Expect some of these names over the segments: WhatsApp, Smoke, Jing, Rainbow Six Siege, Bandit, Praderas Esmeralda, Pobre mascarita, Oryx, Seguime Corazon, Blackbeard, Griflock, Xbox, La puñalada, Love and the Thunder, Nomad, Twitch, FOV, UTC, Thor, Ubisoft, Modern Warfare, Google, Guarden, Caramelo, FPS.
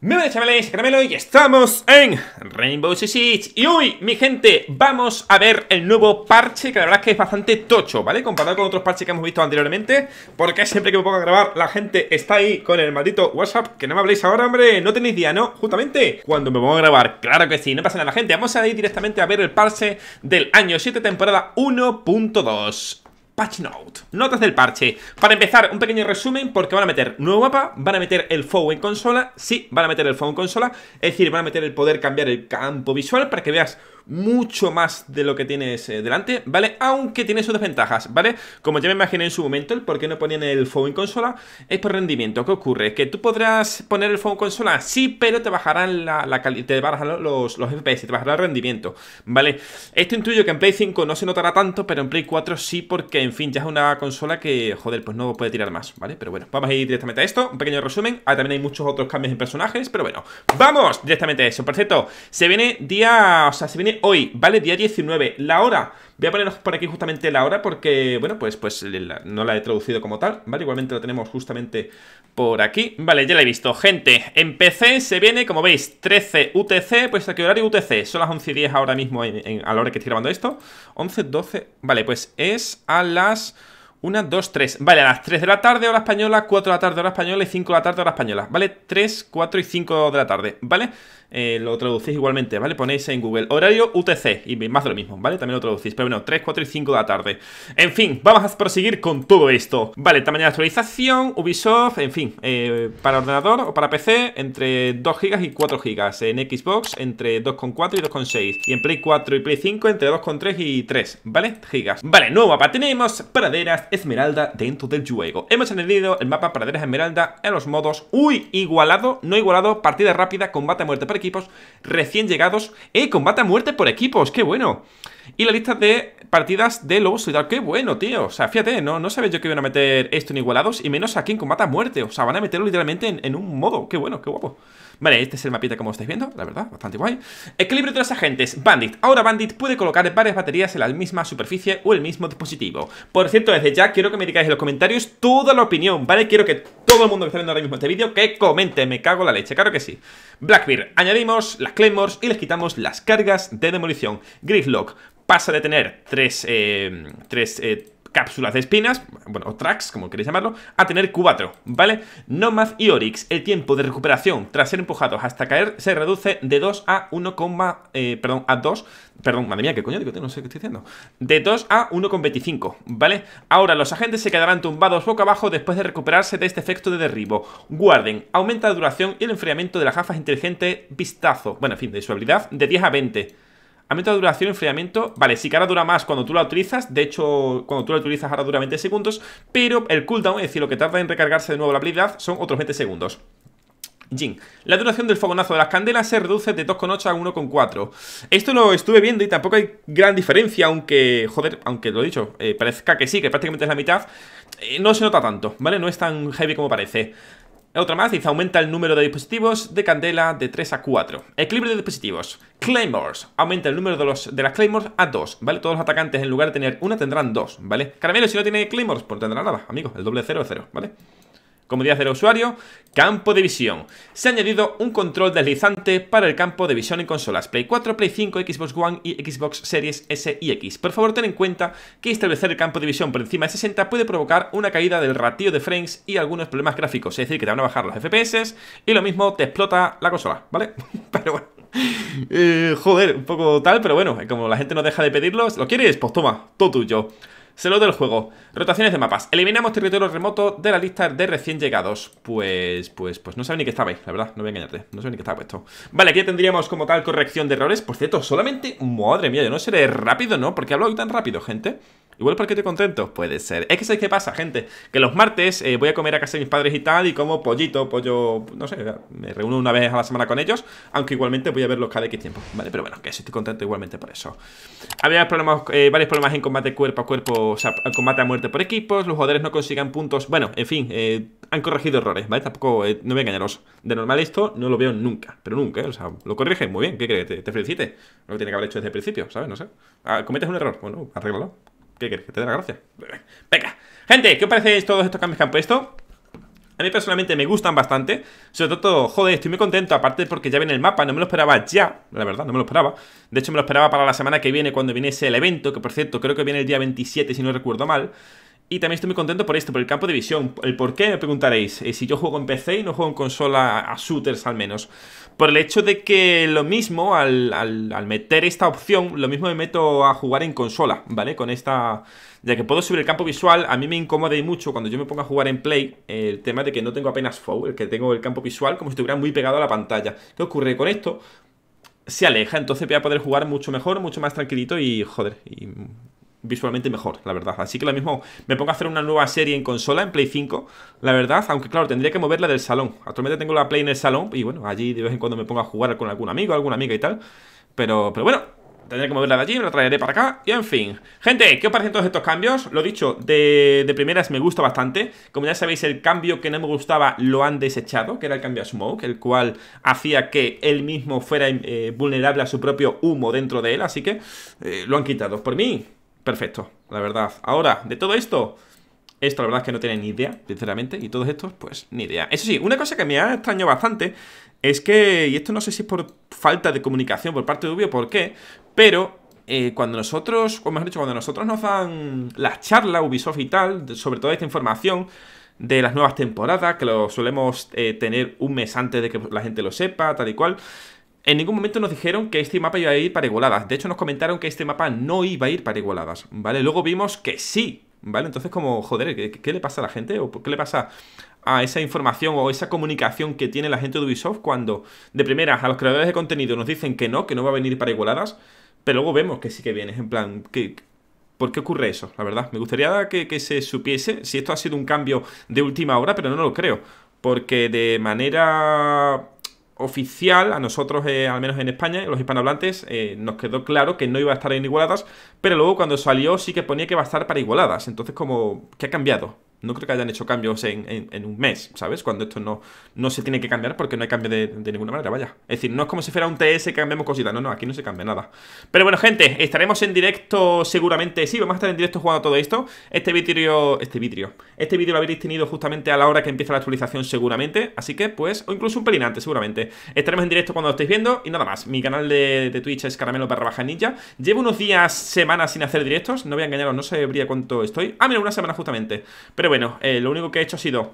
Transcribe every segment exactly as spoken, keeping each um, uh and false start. Me voy a chavales, caramelo, y estamos en Rainbow Six Siege. Y hoy, mi gente, vamos a ver el nuevo parche, que la verdad es que es bastante tocho, ¿vale? Comparado con otros parches que hemos visto anteriormente, porque siempre que me pongo a grabar, la gente está ahí con el maldito WhatsApp. Que no me habléis ahora, hombre, no tenéis día, ¿no? Justamente cuando me pongo a grabar, claro que sí, no pasa nada, gente. Vamos a ir directamente a ver el parche del año siete, temporada uno punto dos. Patch Note. Notas del parche. Para empezar, un pequeño resumen, porque van a meter nuevo mapa, van a meter el F O V en consola. Sí, van a meter el F O V en consola. Es decir, van a meter el poder cambiar el campo visual para que veas mucho más de lo que tienes eh, delante, ¿vale? Aunque tiene sus desventajas, ¿vale? Como ya me imaginé en su momento, el por qué no ponían el F O V en consola es por rendimiento. ¿Qué ocurre? Que tú podrás poner el F O V en consola, sí, pero te bajarán la, la calidad, te bajarán los, los F P S, te bajará el rendimiento, ¿vale? Esto intuyo que en Play cinco no se notará tanto, pero en Play cuatro sí, porque, en fin, ya es una consola que, joder, pues no puede tirar más, ¿vale? Pero bueno, vamos a ir directamente a esto, un pequeño resumen. Ah, también hay muchos otros cambios en personajes, pero bueno, ¡vamos directamente a eso! Por cierto, se viene día, o sea, se viene hoy, ¿vale? Día diecinueve, la hora. Voy a poneros por aquí justamente la hora, porque, bueno, pues, pues no la he traducido como tal, ¿vale? Igualmente lo tenemos justamente por aquí. Vale, ya la he visto, gente. En P C se viene, como veis, trece U T C. Pues, ¿a qué horario U T C? Son las once y diez ahora mismo, en, en, a la hora que estoy grabando esto. once, doce... Vale, pues es a las... una, dos, tres, vale, a las tres de la tarde hora española, cuatro de la tarde hora española y cinco de la tarde hora española, ¿vale? tres, cuatro y cinco de la tarde, ¿vale? Eh, lo traducís igualmente, ¿vale? Ponéis en Google horario U T C y más de lo mismo, ¿vale? También lo traducís, pero bueno, tres, cuatro y cinco de la tarde. En fin, vamos a proseguir con todo esto. Vale, tamaño de actualización, Ubisoft, en fin, eh, para ordenador o para P C, entre dos gigas y cuatro gigas. En Xbox, entre dos coma cuatro y dos coma seis. Y en Play cuatro y Play cinco, entre dos coma tres y tres, ¿vale? Gigas. Vale, nuevo mapa tenemos, Praderas Esmeralda dentro del juego. Hemos añadido el mapa Praderas Esmeralda en los modos uy, igualado, no igualado, partida rápida, combate a muerte por equipos, recién llegados, eh, combate a muerte por equipos, qué bueno. Y la lista de partidas de Lobo Soldado, qué bueno, tío. O sea, fíjate, no, no sabéis yo que iban a meter esto en igualados y menos aquí en combate a muerte. O sea, van a meterlo literalmente en, en un modo, qué bueno, qué guapo. Vale, este es el mapita como estáis viendo, la verdad, bastante guay. Equilibrio de los agentes, Bandit. Ahora Bandit puede colocar varias baterías en la misma superficie o el mismo dispositivo. Por cierto, desde ya quiero que me digáis en los comentarios toda la opinión, ¿vale? Quiero que todo el mundo que está viendo ahora mismo este vídeo que comente, me cago en la leche, claro que sí. Blackbeard, añadimos las claymores y les quitamos las cargas de demolición. Griflock pasa de tener tres, eh, tres eh, cápsulas de espinas, bueno, o tracks, como queréis llamarlo, a tener cuatro, ¿vale? Nomad y Oryx, el tiempo de recuperación tras ser empujados hasta caer se reduce de dos a uno, eh, perdón, a dos, perdón, madre mía, qué coño digo, no sé qué estoy diciendo, de dos a uno coma veinticinco, ¿vale? Ahora los agentes se quedarán tumbados boca abajo después de recuperarse de este efecto de derribo. Guarden, aumenta la duración y el enfriamiento de las gafas inteligente vistazo, bueno, en fin, de su habilidad, de diez a veinte. Aumento de duración, enfriamiento. Vale, sí que ahora dura más cuando tú la utilizas. De hecho, cuando tú la utilizas ahora dura veinte segundos. Pero el cooldown, es decir, lo que tarda en recargarse de nuevo la habilidad, son otros veinte segundos. Jing, la duración del fogonazo de las candelas se reduce de dos coma ocho a uno coma cuatro. Esto lo estuve viendo y tampoco hay gran diferencia, aunque, joder, aunque lo he dicho, eh, parezca que sí, que prácticamente es la mitad, eh, no se nota tanto, ¿vale? No es tan heavy como parece. Otra más, dice, aumenta el número de dispositivos de candela de tres a cuatro. Equilibrio de dispositivos. Claymores. Aumenta el número de, los, de las Claymores a dos, ¿vale? Todos los atacantes en lugar de tener una tendrán dos, ¿vale? Caramelo, si no tiene Claymores, pues no tendrá nada, amigos. El doble de cero es cero, ¿vale? Comodidad del usuario. Campo de visión. Se ha añadido un control deslizante para el campo de visión en consolas Play cuatro, Play cinco, Xbox One y Xbox Series S y X. Por favor, ten en cuenta que establecer el campo de visión por encima de sesenta puede provocar una caída del ratio de frames y algunos problemas gráficos. Es decir, que te van a bajar los F P S y lo mismo te explota la consola, ¿vale? Pero bueno. Eh, joder, un poco tal, pero bueno. Como la gente no deja de pedirlos, ¿lo quieres? Pues toma, todo tuyo. Salud del juego. Rotaciones de mapas. Eliminamos territorio remoto de la lista de recién llegados. Pues, pues, pues no sabe ni que estaba ahí, la verdad, no voy a engañarte. No sabe ni que estaba puesto. Vale, aquí tendríamos como tal corrección de errores. Por cierto, solamente... Madre mía, yo no seré rápido, ¿no? Porque hablo hoy tan rápido, gente. Igual porque estoy contento. Puede ser. Es que ¿sabéis qué pasa, gente? Que los martes eh, voy a comer a casa de mis padres y tal, y como pollito, pollo... No sé, me reúno una vez a la semana con ellos. Aunque igualmente voy a verlos cada X tiempo. Vale, pero bueno, que estoy contento igualmente por eso. Había problemas, eh, varios problemas en combate cuerpo a cuerpo. O sea, combate a muerte por equipos, los jugadores no consigan puntos. Bueno, en fin, eh, han corregido errores, ¿vale? Tampoco, eh, no voy a engañaros. De normal esto no lo veo nunca, pero nunca, ¿eh? O sea, lo corrigen muy bien, ¿qué crees? ¿Te, te felicite? Lo que tiene que haber hecho desde el principio, ¿sabes? No sé, ah, cometes un error, bueno, arréglalo. ¿Qué crees? ¿Que te dé la gracia? Venga, gente, ¿qué os parece todos estos cambios que han puesto? A mí personalmente me gustan bastante. Sobre todo, joder, estoy muy contento. Aparte porque ya viene el mapa, no me lo esperaba ya. La verdad, no me lo esperaba. De hecho, me lo esperaba para la semana que viene, cuando viniese el evento. Que por cierto, creo que viene el día veintisiete, si no recuerdo mal. Y también estoy muy contento por esto, por el campo de visión. El por qué, me preguntaréis, eh, si yo juego en P C y no juego en consola a shooters al menos. Por el hecho de que lo mismo, al, al, al meter esta opción, lo mismo me meto a jugar en consola, ¿vale? Con esta... ya que puedo subir el campo visual, a mí me incomoda y mucho cuando yo me pongo a jugar en Play el tema de que no tengo apenas foul, que tengo el campo visual como si estuviera muy pegado a la pantalla. ¿Qué ocurre con esto? Se aleja, entonces voy a poder jugar mucho mejor, mucho más tranquilito y, joder, y... visualmente mejor, la verdad. Así que lo mismo me pongo a hacer una nueva serie en consola, en Play cinco, la verdad, aunque claro, tendría que moverla del salón. Actualmente tengo la Play en el salón y bueno, allí de vez en cuando me pongo a jugar con algún amigo, alguna amiga y tal, pero, pero bueno, tendré que moverla de allí, me la traeré para acá y en fin. Gente, ¿qué os parecen todos estos cambios? Lo dicho, de, de primeras me gusta bastante. Como ya sabéis, el cambio que no me gustaba lo han desechado, que era el cambio a Smoke, el cual hacía que él mismo fuera eh, vulnerable a su propio humo dentro de él, así que eh, lo han quitado. Por mí, perfecto, la verdad. Ahora, de todo esto, esto la verdad es que no tiene ni idea, sinceramente, y todos estos, pues, ni idea. Eso sí, una cosa que me ha extrañado bastante es que, y esto no sé si es por falta de comunicación por parte de Ubisoft, por qué, pero eh, cuando nosotros, o mejor dicho, cuando nosotros nos dan las charlas, Ubisoft y tal, sobre toda esta información de las nuevas temporadas, que lo solemos eh, tener un mes antes de que la gente lo sepa, tal y cual... en ningún momento nos dijeron que este mapa iba a ir para igualadas. De hecho, nos comentaron que este mapa no iba a ir para igualadas, ¿vale? Luego vimos que sí, ¿vale? Entonces, como, joder, ¿qué, qué le pasa a la gente? ¿O qué le pasa a esa información o esa comunicación que tiene la gente de Ubisoft cuando, de primeras, a los creadores de contenido nos dicen que no, que no va a venir para igualadas, pero luego vemos que sí que viene? En plan, ¿qué...? ¿Por qué ocurre eso? La verdad, me gustaría que, que se supiese si esto ha sido un cambio de última hora, pero no lo creo, porque de manera... oficial, a nosotros, eh, al menos en España, los hispanohablantes, eh, nos quedó claro que no iba a estar en igualadas, pero luego cuando salió sí que ponía que iba a estar para igualadas. Entonces, como, ¿qué ha cambiado? No creo que hayan hecho cambios en, en, en un mes, ¿sabes? Cuando esto no, no se tiene que cambiar porque no hay cambio de, de ninguna manera, vaya. Es decir, no es como si fuera un T S que cambiamos cositas. No, no, aquí no se cambia nada. Pero bueno, gente, estaremos en directo seguramente. Sí, vamos a estar en directo jugando todo esto. Este vídeo, este vídeo, este vídeo lo habréis tenido justamente a la hora que empieza la actualización seguramente. Así que, pues, o incluso un pelín antes seguramente. Estaremos en directo cuando lo estéis viendo y nada más. Mi canal de, de Twitch es caramelo barra baja ninja. Llevo unos días, semanas sin hacer directos. No voy a engañaros, no sabría cuánto estoy. Ah, mira, una semana justamente. Pero bueno, eh, lo único que he hecho ha sido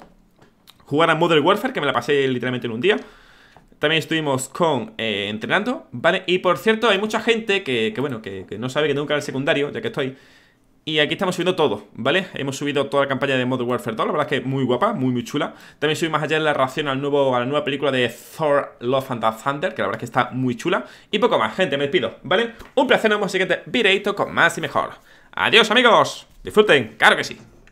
jugar a Modern Warfare, que me la pasé literalmente en un día. También estuvimos con eh, entrenando, ¿vale? Y por cierto, hay mucha gente que, que bueno, que, que no sabe que tengo un canal secundario, ya que estoy... y aquí estamos subiendo todo, ¿vale? Hemos subido toda la campaña de Modern Warfare dos, la verdad es que muy guapa, muy muy chula. También subí más allá en la reacción al nuevo, a la nueva película de Thor, Love and the Thunder, que la verdad es que está muy chula. Y poco más, gente, me despido, ¿vale? Un placer, nos vemos en el siguiente videito con más y mejor. ¡Adiós, amigos! ¡Disfruten! ¡Claro que sí!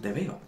Te veo.